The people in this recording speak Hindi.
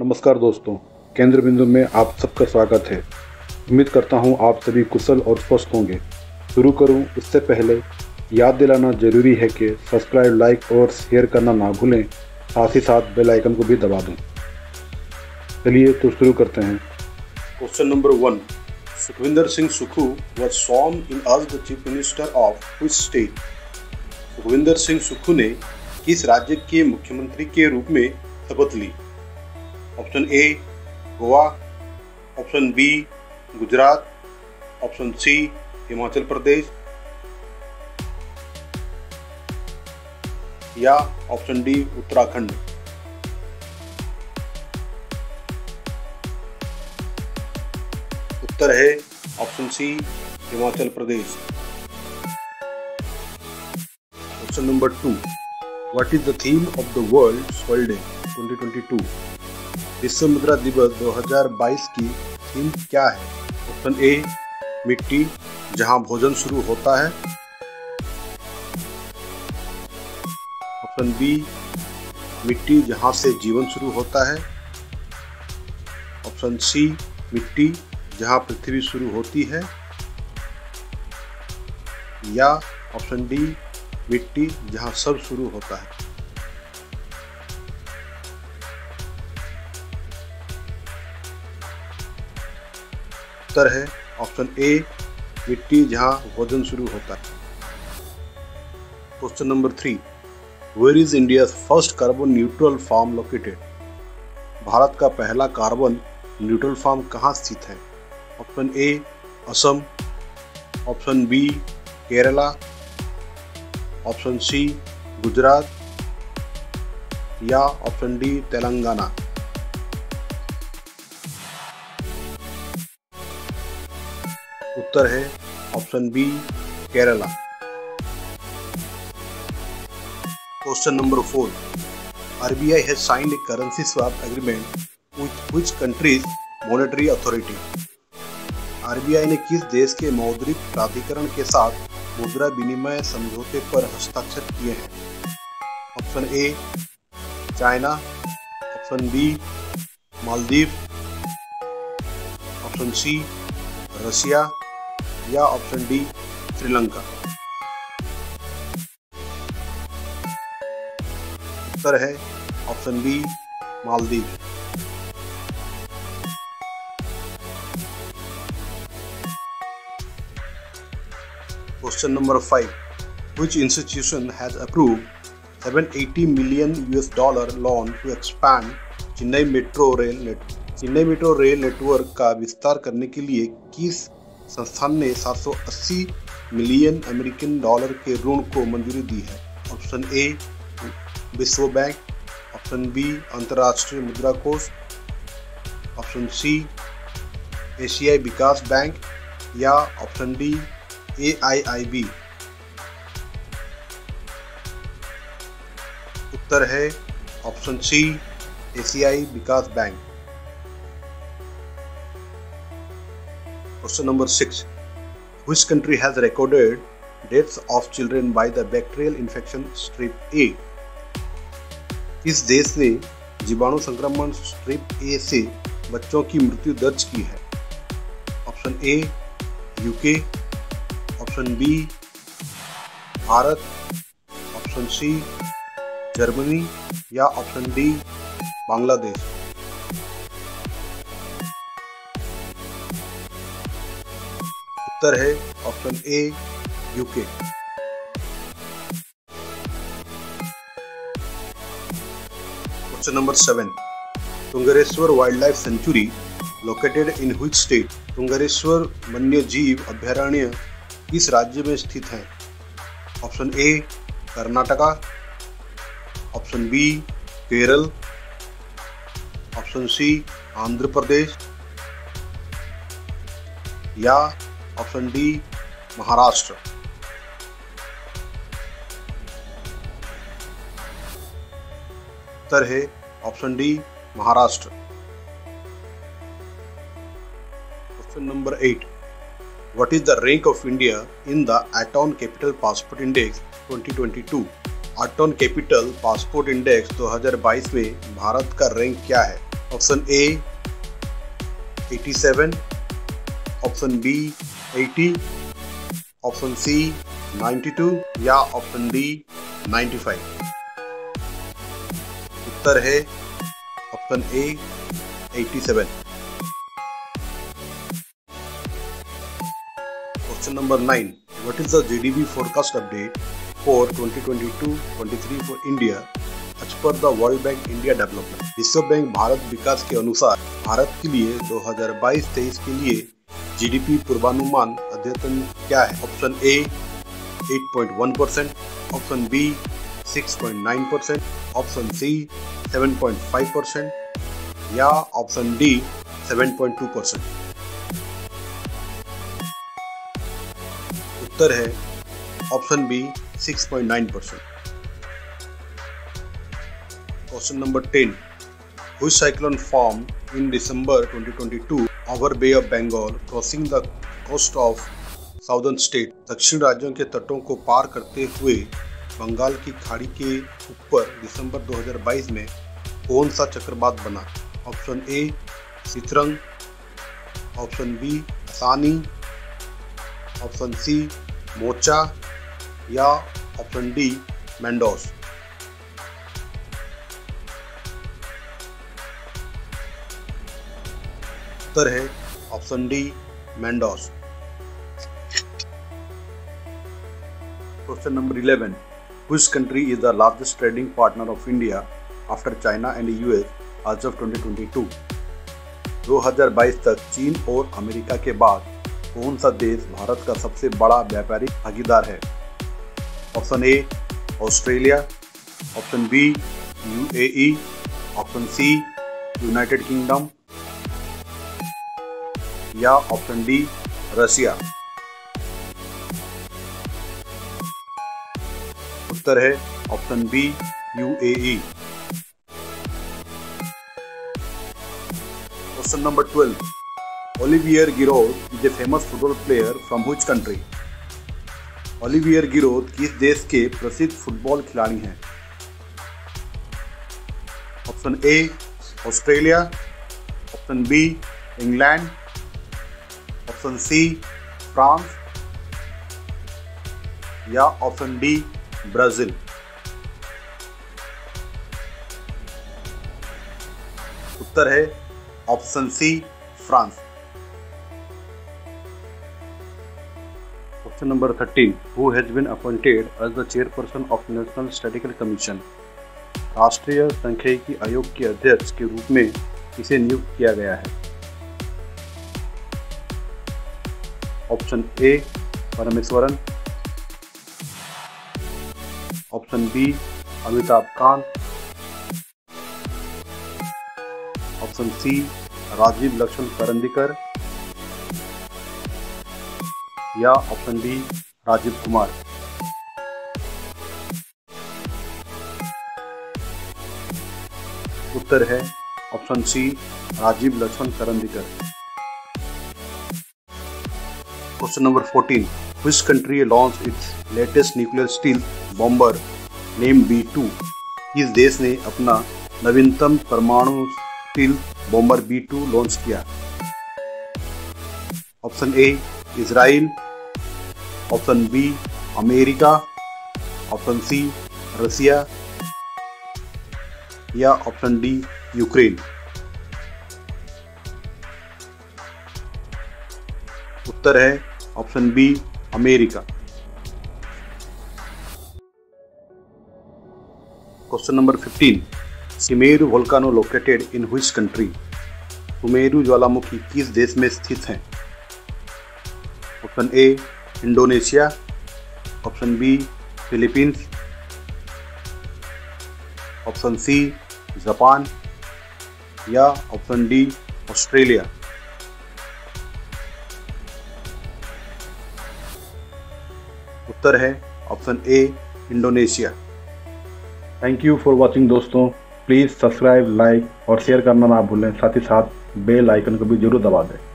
नमस्कार दोस्तों, केंद्र बिंदु में आप सबका स्वागत है। उम्मीद करता हूं आप सभी कुशल और स्वस्थ होंगे। शुरू करूं इससे पहले याद दिलाना जरूरी है कि सब्सक्राइब, लाइक और शेयर करना ना भूलें, साथ ही साथ बेल आइकन को भी दबा दें। चलिए तो शुरू करते हैं। Question number 1। Sukhvinder Singh Sukhu was sworn in as the chief minister of which state? Sukhvinder Singh Sukhu ने किस राज्य के मुख्यमंत्री के रूप में शपथ ली? Option A Goa, option B Gujarat, option C Himachal Pradesh या ऑप्शन डी उत्तराखंड। उत्तर है option C Himachal Pradesh. Question number 2। What is the theme of the world soil day 2022? विश्व मुद्रा दिवस 2022 की थीम क्या है? ऑप्शन ए मिट्टी, जहां भोजन शुरू होता है, ऑप्शन बी मिट्टी, जहां से जीवन शुरू होता है, ऑप्शन सी मिट्टी, जहां पृथ्वी शुरू होती है, या ऑप्शन डी मिट्टी, जहां सब शुरू होता है। उत्तर है ऑप्शन ए मिट्टी, जहां भोजन शुरू होता है। Question number 3। Where is India first carbon neutral farm located? Bharat का पहला कार्बन न्यूट्रल फार्म कहां स्थित है? Option A Assam, option B Kerala, option C Gujarat या ऑप्शन डी तेलंगाना। उत्तर है option B Kerala. Question number 4। RBI has signed a currency swap agreement with which countries monetary authority? RBI ने किस देश के मौद्रिक प्राधिकरण के साथ मुद्रा विनिमय समझौते पर हस्ताक्षर किए हैं? Option A China, option B Maldives, option C Russia या ऑप्शन डी श्रीलंका। उत्तर है option B Maldives. Question number 5। Which institution has approved $780 million loan to expand Chennai metro rail network? Chennai metro rail network का विस्तार करने के लिए किस संस्थान ने $780 मिलियन के ऋण को मंजूरी दी है? ऑप्शन ए विश्व बैंक, ऑप्शन बी अंतर्राष्ट्रीय मुद्रा कोष, ऑप्शन सी एशियाई विकास बैंक या ऑप्शन डी AIIB। उत्तर है ऑप्शन सी एशियाई विकास bank. Question number 6. Which country has recorded deaths of children by the bacterial infection strep A? इस देश ने जीवाणु संक्रमण स्ट्रिप A से बच्चों की मृत्यु दर्ज की है। Option A UK, option B Bharat, option C Germany या ऑप्शन डी बांग्लादेश। उत्तर है option A UK. Question number 7। Tungareshwar wild life sanctuary located in which state? Tungareshwar वन्य जीव अभ्यारण्य किस राज्य में स्थित है? Option A Karnataka, option B Kerala, option C Andhra Pradesh या ऑप्शन डी महाराष्ट्र। उत्तर है option D Maharashtra. Question number 8। What is the rank of India in the Arton capital passport index 2022? Arton capital passport index 2022 में भारत का रैंक क्या है? Option A 87, option B 80, option C 92 या ऑप्शन डी 95। उत्तर है option A 87। Question number 9, what is the GDP forecast update for 2022-23 for India as per the World Bank India Development? विश्व बैंक भारत विकास के अनुसार भारत के लिए 2022-23 के लिए जीडीपी पूर्वानुमान अद्यतन क्या है? Option A 8.1%, option B 6.9%, option C 7.5% या ऑप्शन डी 7.2%। उत्तर है option B 6.9%। Question number 10, which cyclone formed in December 2022 over Bay of Bengal crossing the coast of southern state? दक्षिण राज्यों के तटों को पार करते हुए बंगाल की खाड़ी के ऊपर दिसंबर 2022 में कौन सा चक्रवात बना? Option A Sitrang, option B सानी, ऑप्शन सी मोचा या ऑप्शन डी मैंडोस। उत्तर है option D Mandous. Question number 11, which country is the largest trading partner of India after China and US as of 2022? 2022 तक चीन और अमेरिका के बाद कौन सा देश भारत का सबसे बड़ा व्यापारिक भागीदार है? Option A Australia, option B UAE, option C United Kingdom या ऑप्शन डी रशिया। उत्तर है option B UAE. Question number 12, Olivier Giroud is a famous football player from which country? Olivier Giroud किस देश के प्रसिद्ध फुटबॉल खिलाड़ी हैं? Option A Australia, option B England, option C France या ऑप्शन डी ब्राजील। उत्तर है option C France. Question number 13, who has been appointed as the chairperson of national statistical commission? राष्ट्रीय सांख्यिकी आयोग के अध्यक्ष के रूप में इसे नियुक्त किया गया है। Option A Parameswaran, option B Amitabh Kant, option C Rajiv Lakshman Karandikar या ऑप्शन डी राजीव कुमार। उत्तर है option C Rajiv Lakshman Karandikar. Question number 14, which country launched its latest nuclear steel bomber named B-2? इस देश ने अपना नवीनतम परमाणु स्टील बॉम्बर B-2 लॉन्च किया। Option A Israel, option B America, option C Russia या ऑप्शन डी यूक्रेन। उत्तर है option B America. Question number 15, Semeru volcano located in which country? Semeru ज्वालामुखी किस देश में स्थित है? Option A Indonesia, option B Philippines, option C Japan या ऑप्शन डी ऑस्ट्रेलिया। उत्तर है option A Indonesia. Thank you for watching दोस्तों। प्लीज़ सब्सक्राइब, लाइक और शेयर करना ना भूलें। साथ ही साथ बेल आइकन को भी जरूर दबा दें।